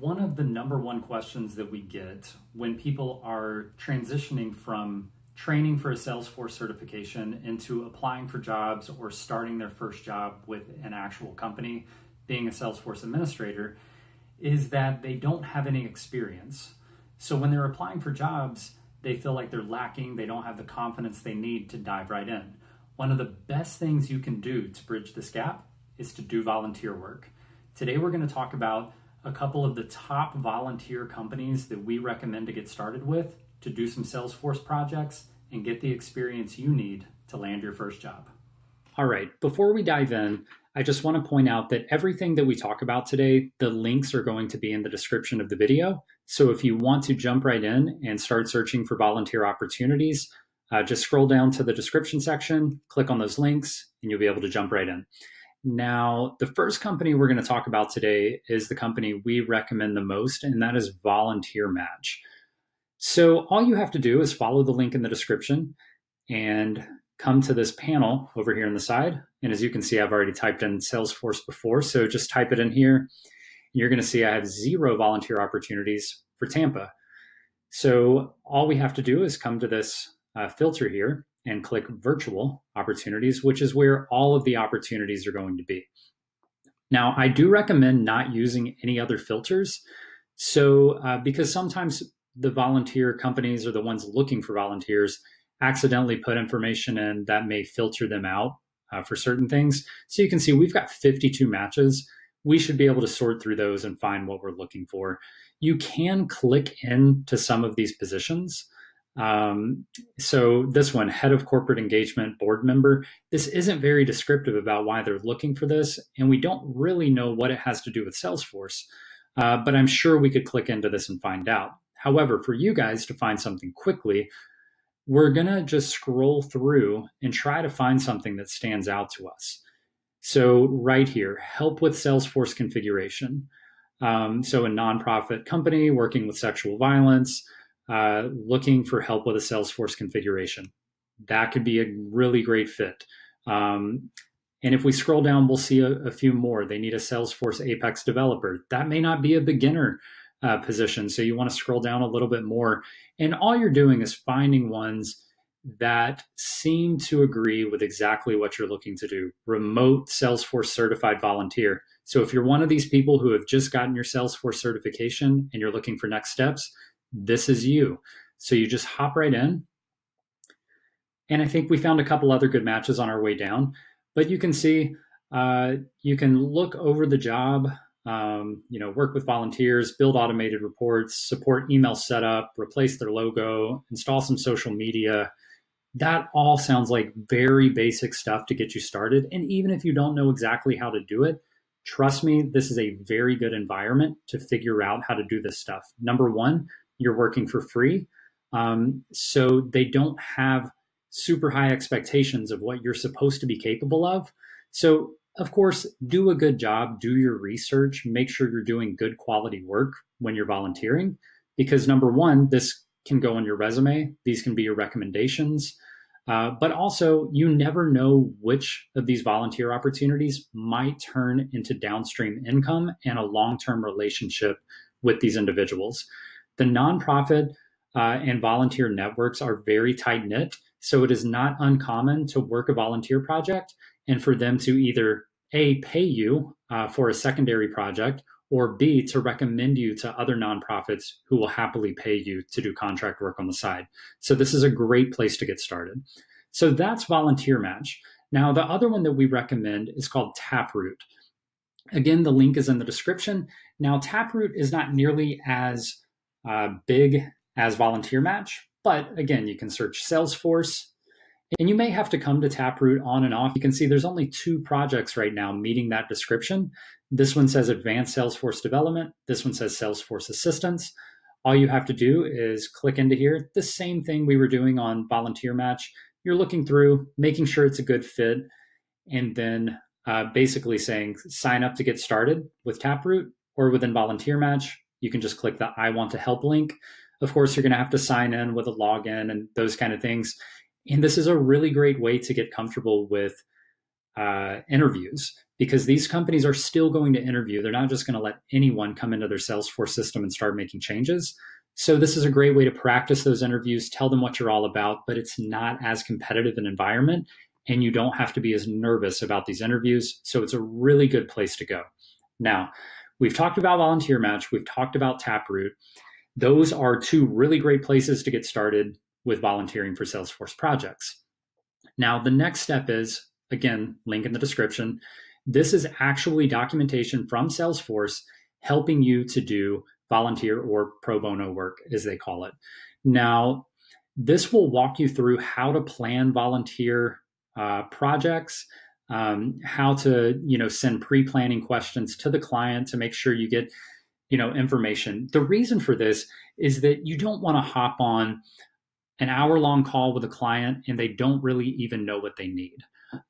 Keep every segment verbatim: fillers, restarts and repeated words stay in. one of the number one questions that we get when people are transitioning from training for a Salesforce certification into applying for jobs or starting their first job with an actual company, being a Salesforce administrator, is that they don't have any experience. So when they're applying for jobs, they feel like they're lacking, they don't have the confidence they need to dive right in. One of the best things you can do to bridge this gap is to do volunteer work. Today we're going to talk about a couple of the top volunteer companies that we recommend to get started with to do some Salesforce projects and get the experience you need to land your first job. All right, before we dive in, I just want to point out that everything that we talk about today, the links are going to be in the description of the video. So if you want to jump right in and start searching for volunteer opportunities, uh, just scroll down to the description section, click on those links, and you'll be able to jump right in. Now, the first company we're going to talk about today is the company we recommend the most, and that is VolunteerMatch. So all you have to do is follow the link in the description and come to this panel over here on the side. And as you can see, I've already typed in Salesforce before, so just type it in here. You're going to see I have zero volunteer opportunities for Tampa. So all we have to do is come to this uh, filter here and click virtual opportunities, which is where all of the opportunities are going to be. Now, I do recommend not using any other filters. So uh, because sometimes the volunteer companies or the ones looking for volunteers accidentally put information in that may filter them out uh, for certain things. So you can see we've got fifty-two matches. We should be able to sort through those and find what we're looking for. You can click into some of these positions. Um, so this one, head of corporate engagement board member, this isn't very descriptive about why they're looking for this. And we don't really know what it has to do with Salesforce, uh, but I'm sure we could click into this and find out. However, for you guys to find something quickly, we're gonna just scroll through and try to find something that stands out to us. So right here, help with Salesforce configuration. Um, so a nonprofit company working with sexual violence, uh, looking for help with a Salesforce configuration. That could be a really great fit. Um, and if we scroll down, we'll see a, a few more. They need a Salesforce Apex developer. That may not be a beginner Uh, position. So you want to scroll down a little bit more. And all you're doing is finding ones that seem to agree with exactly what you're looking to do. Remote Salesforce certified volunteer. So if you're one of these people who have just gotten your Salesforce certification and you're looking for next steps, this is you. So you just hop right in. And I think we found a couple other good matches on our way down, but you can see, uh, you can look over the job. Um, you know, work with volunteers, build automated reports, support email setup, replace their logo, install some social media. That all sounds like very basic stuff to get you started. And even if you don't know exactly how to do it, trust me, this is a very good environment to figure out how to do this stuff. Number one, you're working for free. Um, so they don't have super high expectations of what you're supposed to be capable of. So of course, do a good job, do your research, make sure you're doing good quality work when you're volunteering, because number one, this can go on your resume. These can be your recommendations, uh, but also you never know which of these volunteer opportunities might turn into downstream income and a long-term relationship with these individuals. The nonprofit uh, and volunteer networks are very tight-knit, so it is not uncommon to work a volunteer project and for them to either A, pay you uh, for a secondary project, or B, to recommend you to other nonprofits who will happily pay you to do contract work on the side. So this is a great place to get started. So that's VolunteerMatch. Now, the other one that we recommend is called Taproot. Again, the link is in the description. Now, Taproot is not nearly as uh, big as VolunteerMatch, but again, you can search Salesforce, and you may have to come to Taproot on and off. You can see there's only two projects right now meeting that description. This one says advanced Salesforce development. This one says Salesforce assistance. All you have to do is click into here. The same thing we were doing on VolunteerMatch. You're looking through, making sure it's a good fit, and then uh, basically saying sign up to get started with Taproot, or within VolunteerMatch, you can just click the I want to help link. Of course, you're going to have to sign in with a login and those kind of things. And this is a really great way to get comfortable with uh, interviews, because these companies are still going to interview. They're not just going to let anyone come into their Salesforce system and start making changes. So this is a great way to practice those interviews, tell them what you're all about, but it's not as competitive an environment and you don't have to be as nervous about these interviews. So it's a really good place to go. Now, we've talked about Volunteer Match. We've talked about Taproot. Those are two really great places to get started with volunteering for Salesforce projects. Now, the next step is, again, link in the description. This is actually documentation from Salesforce helping you to do volunteer or pro bono work, as they call it. Now, this will walk you through how to plan volunteer uh, projects, um, how to you know, send pre-planning questions to the client to make sure you get you know, information. The reason for this is that you don't want to hop on an hour-long call with a client and they don't really even know what they need.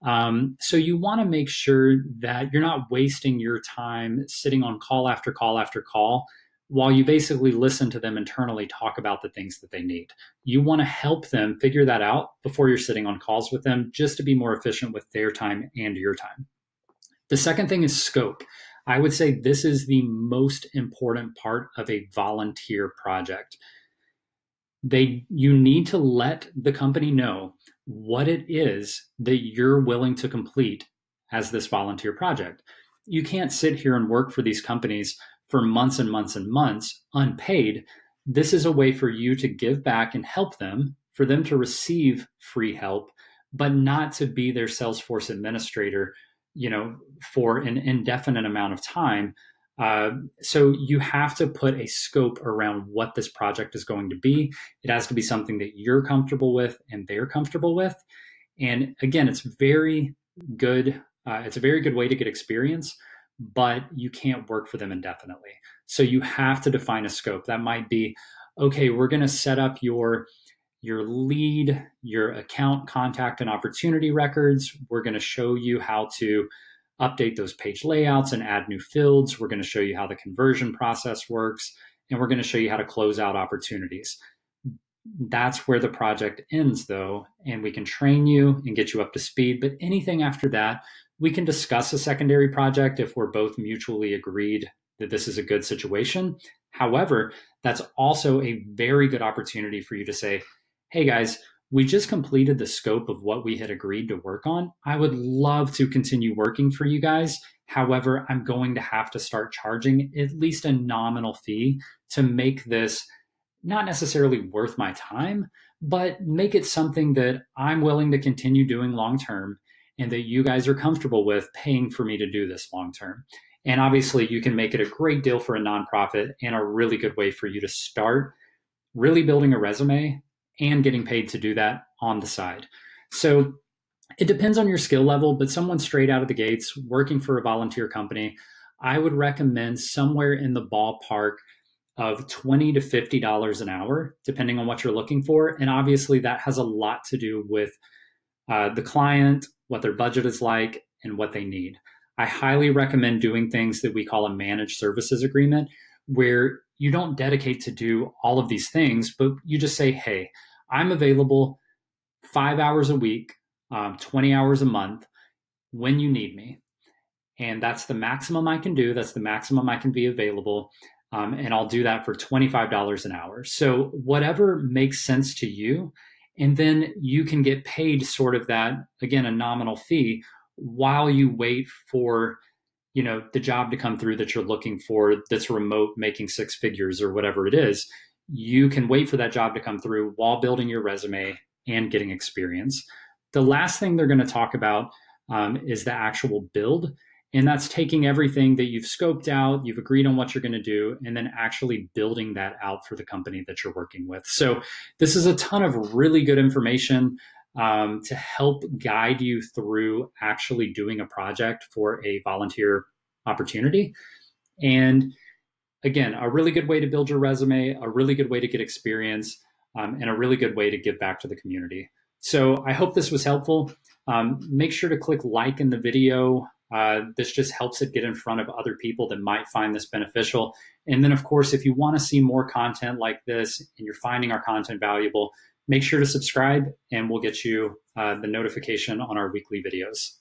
Um, so you want to make sure that you're not wasting your time sitting on call after call after call while you basically listen to them internally talk about the things that they need. You want to help them figure that out before you're sitting on calls with them, just to be more efficient with their time and your time. The second thing is scope. I would say this is the most important part of a volunteer project. They, you need to let the company know what it is that you're willing to complete as this volunteer project. You can't sit here and work for these companies for months and months and months unpaid. This is a way for you to give back and help them, for them to receive free help, but not to be their Salesforce administrator, you know, for an indefinite amount of time. Uh, so you have to put a scope around what this project is going to be. It has to be something that you're comfortable with and they're comfortable with. And again, it's very good. Uh, it's a very good way to get experience, but you can't work for them indefinitely. So you have to define a scope. That might be, okay, we're going to set up your your lead, your account contact and opportunity records. We're going to show you how to update those page layouts and add new fields. We're going to show you how the conversion process works, and we're going to show you how to close out opportunities. That's where the project ends, though, and we can train you and get you up to speed. But anything after that, we can discuss a secondary project if we're both mutually agreed that this is a good situation. However, that's also a very good opportunity for you to say, hey guys, we just completed the scope of what we had agreed to work on. I would love to continue working for you guys. However, I'm going to have to start charging at least a nominal fee to make this not necessarily worth my time, but make it something that I'm willing to continue doing long-term and that you guys are comfortable with paying for me to do this long-term. And obviously you can make it a great deal for a nonprofit and a really good way for you to start really building a resume and getting paid to do that on the side. So it depends on your skill level, but someone straight out of the gates working for a volunteer company, I would recommend somewhere in the ballpark of twenty to fifty dollars an hour, depending on what you're looking for. And obviously that has a lot to do with uh, the client, what their budget is like, and what they need. I highly recommend doing things that we call a managed services agreement, where you don't dedicate to do all of these things, but you just say, hey, I'm available five hours a week, um, twenty hours a month when you need me. And that's the maximum I can do. That's the maximum I can be available. Um, and I'll do that for twenty-five dollars an hour. So whatever makes sense to you. And then you can get paid sort of that, again, a nominal fee while you wait for you know, the job to come through that you're looking for, that's remote, making six figures or whatever it is. You can wait for that job to come through while building your resume and getting experience. The last thing they're going to talk about um, is the actual build. And that's taking everything that you've scoped out, you've agreed on what you're going to do, and then actually building that out for the company that you're working with. So this is a ton of really good information Um, to help guide you through actually doing a project for a volunteer opportunity. And again, a really good way to build your resume, a really good way to get experience, um, and a really good way to give back to the community. So I hope this was helpful. Um, make sure to click like in the video. Uh, this just helps it get in front of other people that might find this beneficial. And then of course, if you want to see more content like this and you're finding our content valuable, make sure to subscribe and we'll get you uh, the notification on our weekly videos.